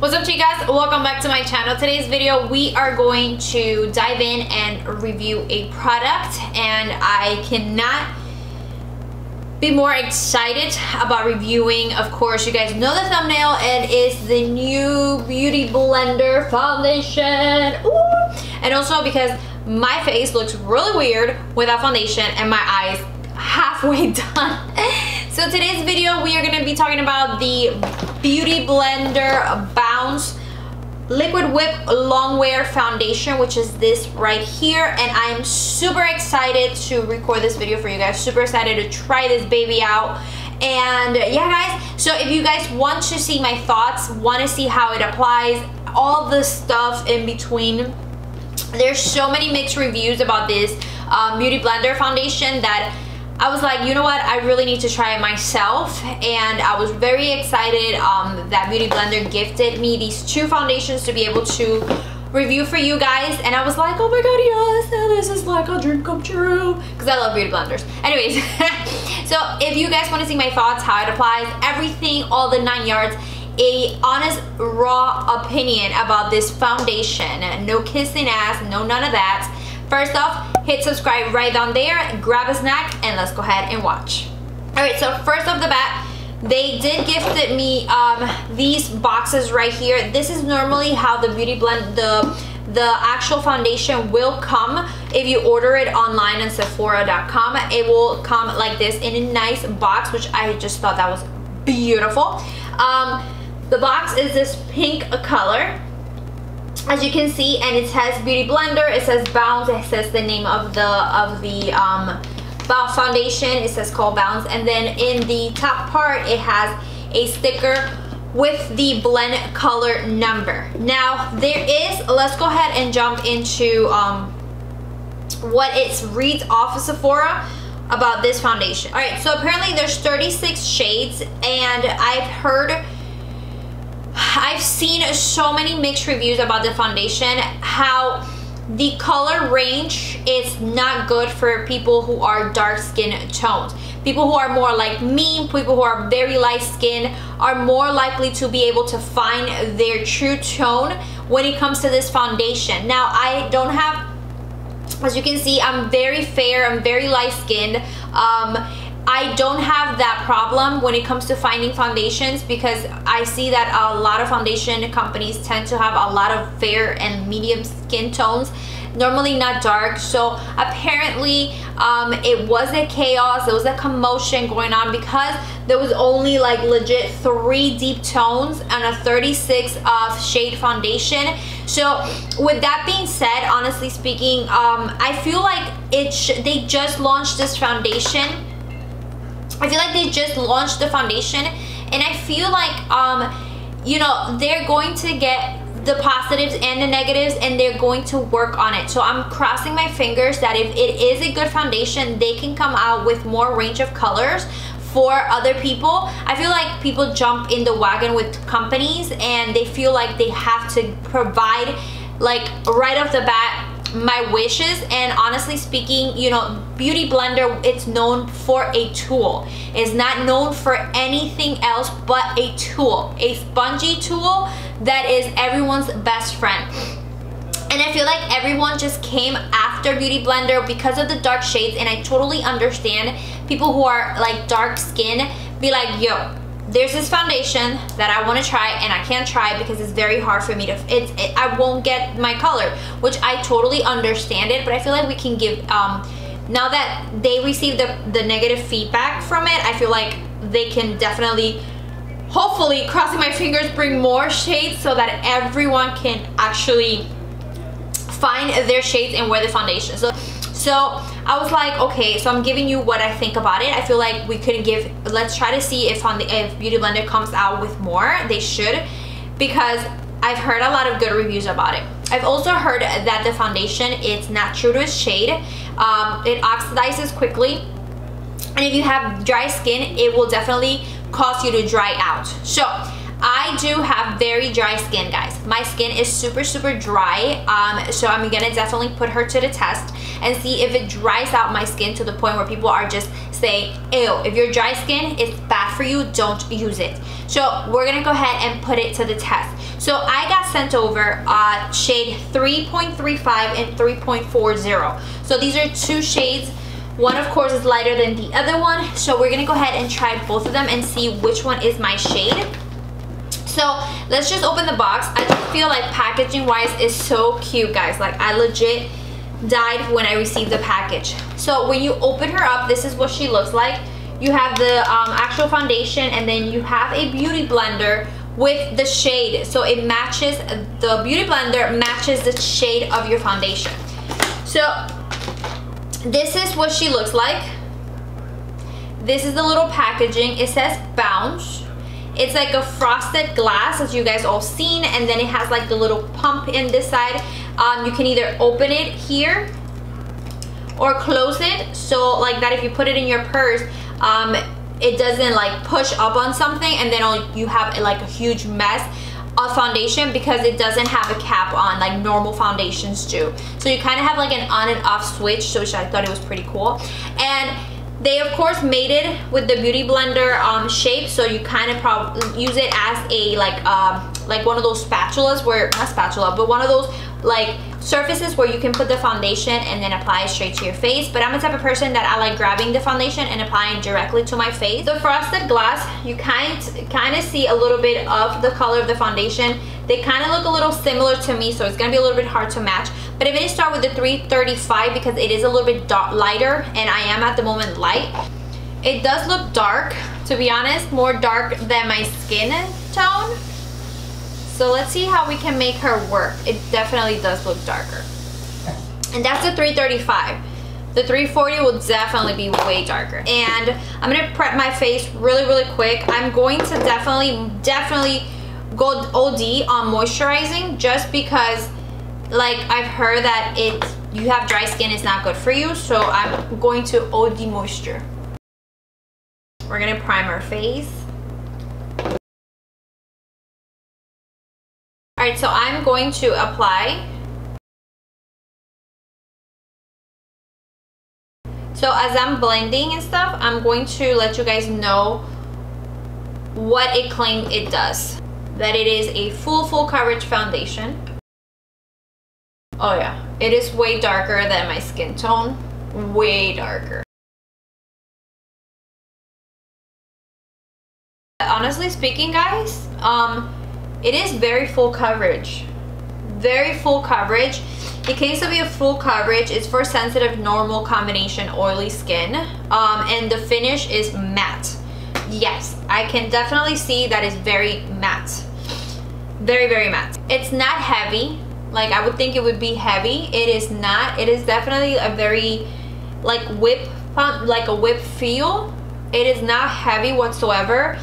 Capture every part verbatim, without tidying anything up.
What's up, you guys? Welcome back to my channel. Today's video we are going to dive in and review a product, and I cannot be more excited about reviewing. Of course, you guys know the thumbnail. It is the new Beauty Blender foundation. Ooh. And also because my face looks really weird without foundation and my eyes halfway done. So today's video we are going to be talking about the Beauty Blender Bounce Liquid Whip Longwear Foundation, which is this right here, and I am super excited to record this video for you guys. Super excited to try this baby out. And yeah, guys, so if you guys want to see my thoughts, want to see how it applies, all the stuff in between, there's so many mixed reviews about this um, Beauty Blender foundation that I was like, you know what, I really need to try it myself. And I was very excited um, that Beauty Blender gifted me these two foundations to be able to review for you guys. And I was like, oh my god, yes, this is like a dream come true, because I love Beauty Blenders. Anyways, so if you guys want to see my thoughts, how it applies, everything, all the nine yards, a honest, raw opinion about this foundation, no kissing ass, no none of that. First off, hit subscribe right down there, grab a snack, and let's go ahead and watch. Alright, so first off the bat, they did gifted me um, these boxes right here. This is normally how the Beauty Blend, the, the actual foundation will come if you order it online on Sephora dot com. It will come like this in a nice box, which I just thought that was beautiful. Um, the box is this pink color, as you can see, and it says Beauty Blender, it says Bounce, it says the name of the of the um Bounce foundation, it says called Bounce, and then in the top part it has a sticker with the blend color number. Now there is, let's go ahead and jump into um what it reads off of Sephora about this foundation. All right, so apparently there's thirty-six shades, and I've heard I've seen so many mixed reviews about the foundation, how the color range is not good for people who are dark skin tones. People who are more like me, people who are very light skin, are more likely to be able to find their true tone when it comes to this foundation. Now, I don't have, as you can see, I'm very fair, I'm very light skinned. Um, I don't have that problem when it comes to finding foundations, because I see that a lot of foundation companies tend to have a lot of fair and medium skin tones, normally not dark. So apparently um, it was a chaos, there was a commotion going on, because there was only like legit three deep tones and a thirty-six of shade foundation. So with that being said, honestly speaking, um, I feel like it sh they just launched this foundation. I feel like they just launched the foundation, and I feel like, um, you know, they're going to get the positives and the negatives, and they're going to work on it. So I'm crossing my fingers that if it is a good foundation, they can come out with more range of colors for other people. I feel like people jump in the wagon with companies, and they feel like they have to provide, like, right off the bat, my wishes. And honestly speaking, you know, Beauty Blender, it's known for a tool. It's not known for anything else but a tool, a spongy tool that is everyone's best friend. And I feel like everyone just came after Beauty Blender because of the dark shades, and I totally understand people who are like dark skin be like, yo, there's this foundation that I want to try, and I can't try because it's very hard for me to, it's, it, I won't get my color, which I totally understand it. But I feel like we can give, um, now that they received the, the negative feedback from it, I feel like they can definitely, hopefully, crossing my fingers, bring more shades so that everyone can actually find their shades and wear the foundation. So, so I was like, okay, so I'm giving you what I think about it. I feel like we could give, let's try to see if on the if Beauty Blender comes out with more. They should, because I've heard a lot of good reviews about it. I've also heard that the foundation, it's not true to its shade. Um, it oxidizes quickly, and if you have dry skin, it will definitely cause you to dry out. So I do have very dry skin, guys. My skin is super super dry, um, so I'm gonna definitely put her to the test and see if it dries out my skin to the point where people are just saying, ew, if you're dry skin, it's bad for you, don't use it. So we're gonna go ahead and put it to the test. So I got sent over uh, shade three point three five and three point four zero. So these are two shades. One, of course, is lighter than the other one. So we're going to go ahead and try both of them and see which one is my shade. So let's just open the box. I just feel like packaging-wise is so cute, guys. Like, I legit died when I received the package. So when you open her up, this is what she looks like. You have the um, actual foundation, and then you have a beauty blender with the shade. So it matches, the beauty blender matches the shade of your foundation. So this is what she looks like. This is the little packaging. It says Bounce. It's like a frosted glass, as you guys all seen, and then it has like the little pump in this side. Um, you can either open it here or close it, so like that if you put it in your purse, um, it doesn't like push up on something and then you have like a huge mess of foundation, because it doesn't have a cap on like normal foundations do. So you kind of have like an on and off switch, so which I thought it was pretty cool. And they of course made it with the beauty blender um, shape, so you kind of probably use it as a like um, like one of those spatulas where, not spatula, but one of those like surfaces where you can put the foundation and then apply it straight to your face. But I'm the type of person that I like grabbing the foundation and applying directly to my face. The frosted glass, you kind kind of see a little bit of the color of the foundation. They kind of look a little similar to me, so it's gonna be a little bit hard to match. But I'm gonna start with the three thirty-five because it is a little bit dark, lighter, and I am at the moment light. It does look dark, to be honest, more dark than my skin tone. So let's see how we can make her work. It definitely does look darker. And that's the three thirty-five. The three forty will definitely be way darker. And I'm gonna prep my face really, really quick. I'm going to definitely, definitely go O D on moisturizing, just because like I've heard that it, you have dry skin, it's not good for you. So I'm going to O D moisture. We're gonna prime our face. Alright, so I'm going to apply. So as I'm blending and stuff, I'm going to let you guys know what it claims it does. That it is a full, full coverage foundation. Oh yeah, it is way darker than my skin tone. Way darker. Honestly speaking, guys, um... it is very full coverage, very full coverage. It claims to be a full coverage. It's for sensitive, normal, combination, oily skin. Um, and the finish is matte. Yes, I can definitely see that it's very matte, very, very matte. It's not heavy. Like I would think it would be heavy. It is not. It is definitely a very like whip, like a whip feel. It is not heavy whatsoever.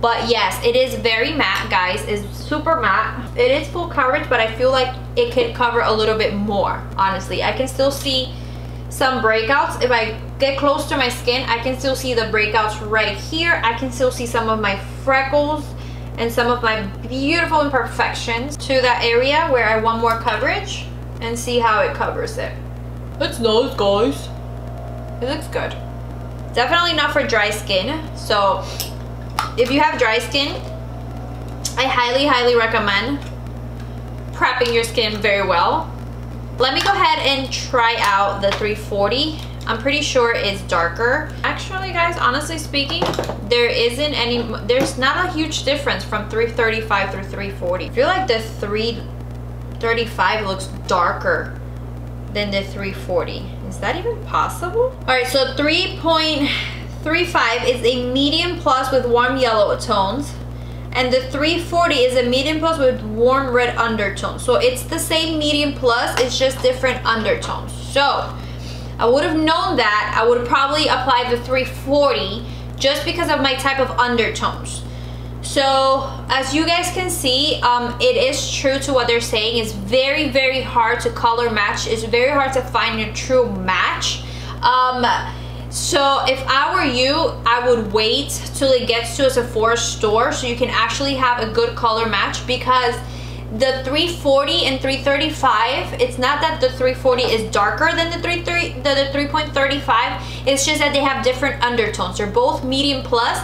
But yes, it is very matte, guys. It's super matte. It is full coverage, but I feel like it could cover a little bit more, honestly. I can still see some breakouts. If I get close to my skin, I can still see the breakouts right here. I can still see some of my freckles and some of my beautiful imperfections to that area where I want more coverage, and see how it covers it. It's nice, guys. It looks good. Definitely not for dry skin, so if you have dry skin, I highly, highly recommend prepping your skin very well. Let me go ahead and try out the three forty. I'm pretty sure it's darker. Actually, guys, honestly speaking, there isn't any, there's not a huge difference from three thirty-five through three forty. I feel like the three thirty-five looks darker than the three forty. Is that even possible? All right, so three point three five is a medium plus with warm yellow tones, and the three forty is a medium plus with warm red undertones. So it's the same medium plus, it's just different undertones. So I would have known that, I would probably apply the three forty just because of my type of undertones. So as you guys can see, um, it is true to what they're saying. It's very, very hard to color match. It's very hard to find a true match. Um, So if I were you, I would wait till it gets to a Sephora store so you can actually have a good color match, because the three forty and three thirty-five, it's not that the three forty is darker than the three thirty, the three point three five, it's just that they have different undertones. They're both medium plus,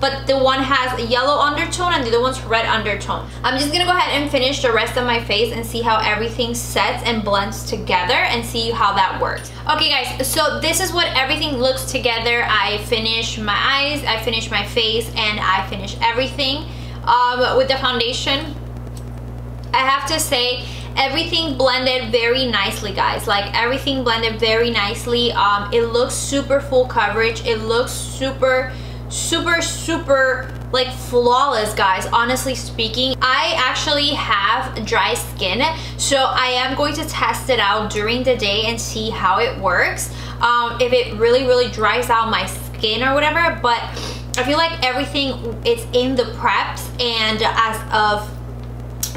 but the one has a yellow undertone and the other one's red undertone. I'm just gonna go ahead and finish the rest of my face and see how everything sets and blends together and see how that works. Okay guys, so this is what everything looks together. I finish my eyes, I finish my face, and I finish everything um, with the foundation. I have to say, everything blended very nicely, guys. Like, everything blended very nicely. Um, it looks super full coverage. It looks super, super, super, like, flawless, guys. Honestly speaking, I actually have dry skin, so I am going to test it out during the day and see how it works. Um, if it really, really dries out my skin or whatever, but I feel like everything is in the preps, and as of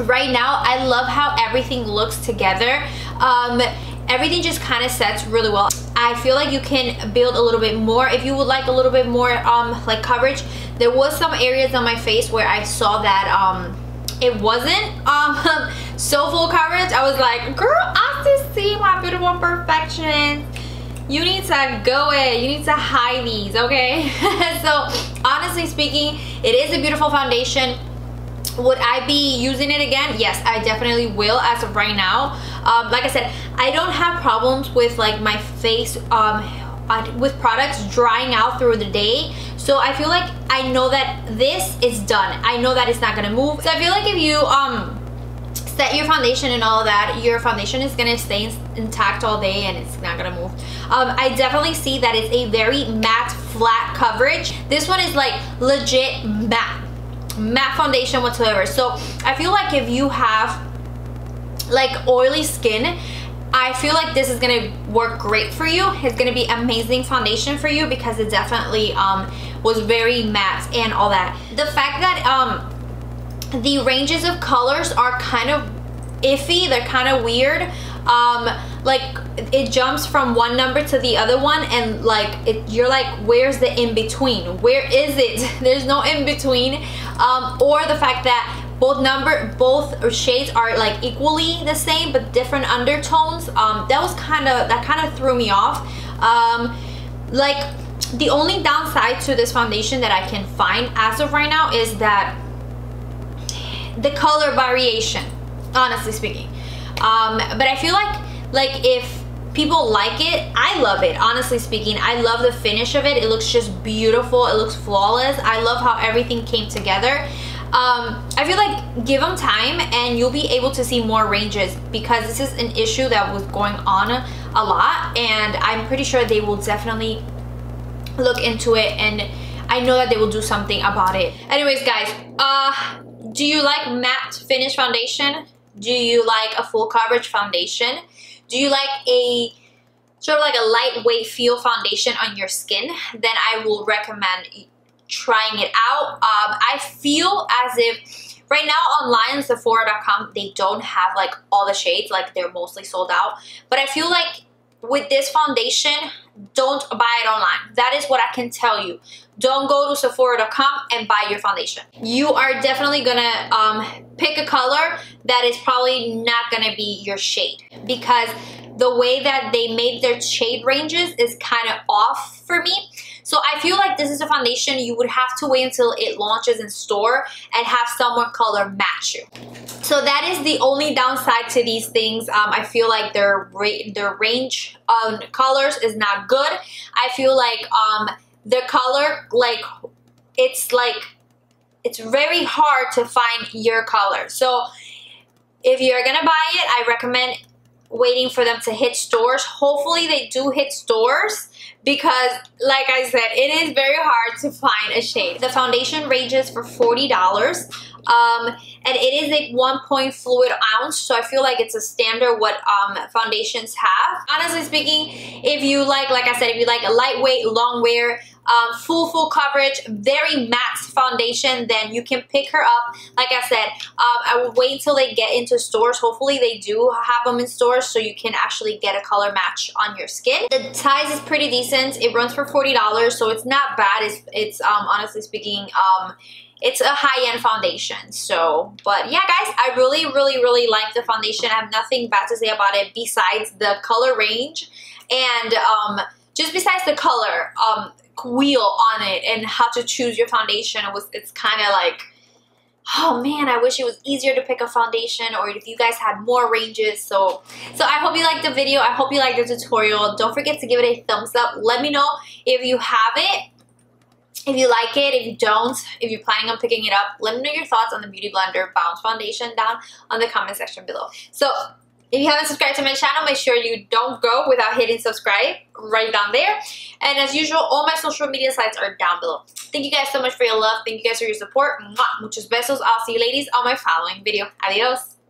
right now, I love how everything looks together. Um, everything just kind of sets really well. I feel like you can build a little bit more if you would like a little bit more um, like coverage. There was some areas on my face where I saw that um, it wasn't um, so full coverage. I was like, girl, I just see my beautiful imperfections. You need to go in. You need to hide these, okay? So honestly speaking, it is a beautiful foundation. Would I be using it again? Yes, I definitely will as of right now. Um, like I said, I don't have problems with like my face um, with products drying out through the day. So I feel like I know that this is done. I know that it's not gonna move. So I feel like if you um, set your foundation and all of that, your foundation is gonna stay in intact all day and it's not gonna move. Um, I definitely see that it's a very matte, flat coverage. This one is like legit matte. matte foundation whatsoever. So I feel like if you have like oily skin, I feel like this is gonna work great for you. It's gonna be amazing foundation for you because it definitely um was very matte and all that. The fact that um the ranges of colors are kind of iffy, they're kind of weird. Um like it jumps from one number to the other one, and like it, you're like, where's the in-between? Where is it? There's no in-between. Um or the fact that both number both shades are like equally the same but different undertones. Um that was kind of that kind of threw me off. Um like the only downside to this foundation that I can find as of right now is that the color variation, honestly speaking. Um, but I feel like like if people like it, I love it. Honestly speaking, I love the finish of it. It looks just beautiful. It looks flawless. I love how everything came together. Um, I feel like give them time and you'll be able to see more ranges, because this is an issue that was going on a lot, and I'm pretty sure they will definitely look into it, and I know that they will do something about it. Anyways, guys, uh, do you like matte finish foundation? Do you like a full coverage foundation? Do you like a sort of like a lightweight feel foundation on your skin? Then I will recommend trying it out. Um, I feel as if right now online, Sephora dot com, they don't have like all the shades, like they're mostly sold out. But I feel like with this foundation, don't buy it online. That is what I can tell you. Don't go to Sephora dot com and buy your foundation. You are definitely gonna um, pick a color that is probably not gonna be your shade, because the way that they made their shade ranges is kind of off for me. So I feel like this is a foundation you would have to wait until it launches in store and have someone color match you. So that is the only downside to these things. Um, I feel like their, their range of colors is not good. I feel like um, the color, like, it's like, it's very hard to find your color. So if you're gonna buy it, I recommend waiting for them to hit stores. Hopefully they do hit stores, because like I said, it is very hard to find a shade. The foundation ranges for forty dollars, um, and it is a one point fluid ounce, so I feel like it's a standard what um, foundations have. Honestly speaking, if you like, like I said, if you like a lightweight, long wear, um, full, full coverage, very matte foundation, then you can pick her up. Like I said, um, I will wait until they get into stores. Hopefully they do have them in stores so you can actually get a color match on your skin. The size is pretty decent. It runs for forty dollars, so it's not bad. It's, it's um, honestly speaking, um, it's a high-end foundation. So, but yeah, guys, I really, really, really like the foundation. I have nothing bad to say about it besides the color range and um, just besides the color. Um, wheel on it and how to choose your foundation. It was, it's kind of like, oh man, I wish it was easier to pick a foundation, or if you guys had more ranges. So, so I hope you liked the video. I hope you liked the tutorial. Don't forget to give it a thumbs up. Let me know if you have it, if you like it, if you don't, if you're planning on picking it up. Let me know your thoughts on the Beauty Blender Bounce Foundation down on the comment section below. So, if you haven't subscribed to my channel, make sure you don't go without hitting subscribe right down there. And as usual, all my social media sites are down below. Thank you guys so much for your love. Thank you guys for your support. Muchos besos. I'll see you ladies on my following video. Adios.